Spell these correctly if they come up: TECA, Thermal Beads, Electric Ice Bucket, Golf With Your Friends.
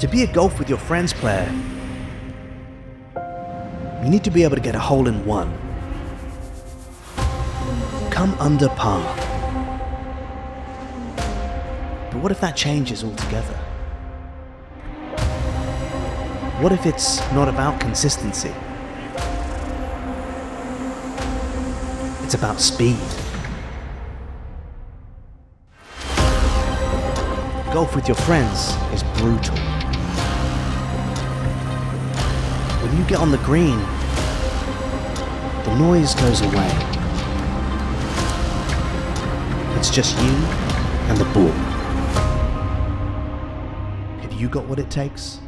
To be a Golf With Your Friends player, you need to be able to get a hole in one, come under par. But what if that changes altogether? What if it's not about consistency? It's about speed. Golf With Your Friends is brutal. When you get on the green, the noise goes away. It's just you and the ball. Have you got what it takes?